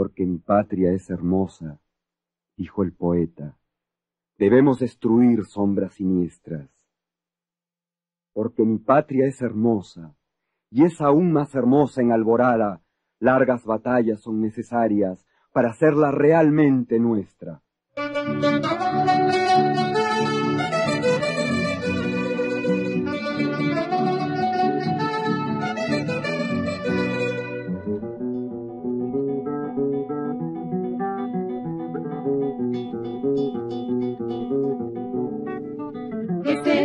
Porque mi patria es hermosa, dijo el poeta, debemos destruir sombras siniestras. Porque mi patria es hermosa, y es aún más hermosa en Alborada, largas batallas son necesarias para hacerla realmente nuestra.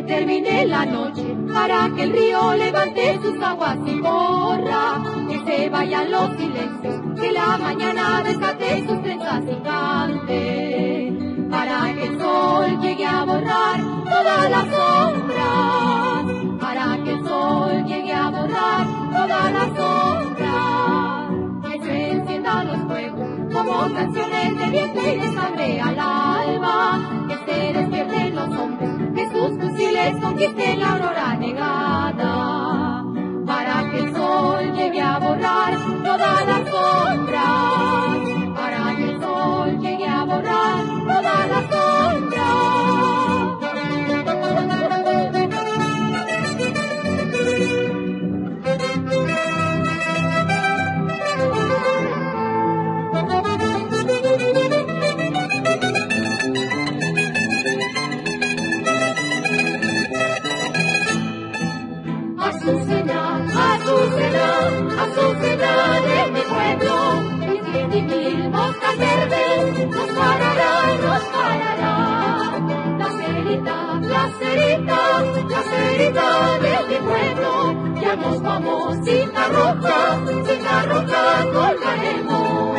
Termine la noche para que el río levante sus aguas y corra, que se vayan los silencios, que la mañana desate sus trenzas y cante, para que el sol llegue a borrar todas las sombras, para que el sol llegue a borrar todas las sombras, que se enciendan los fuegos como canciones de viento y de sangre al alba, que se despierten los hombres, que sus fusiles conquisten la aurora negada, para que el sol llegue a borrar todas las sombras, para que el sol llegue a borrar todas las sombras. Azucena de mi pueblo, mis 10.000 moscas verdes nos pararán, nos pararán. Lacerita, lacerita, lacerita de mi pueblo, ya nos vamos, cinta roja colgaremos.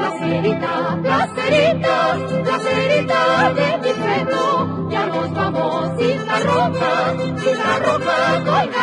Lacerita, lacerita, lacerita de mi pueblo, ya nos vamos, cinta roja colgaremos.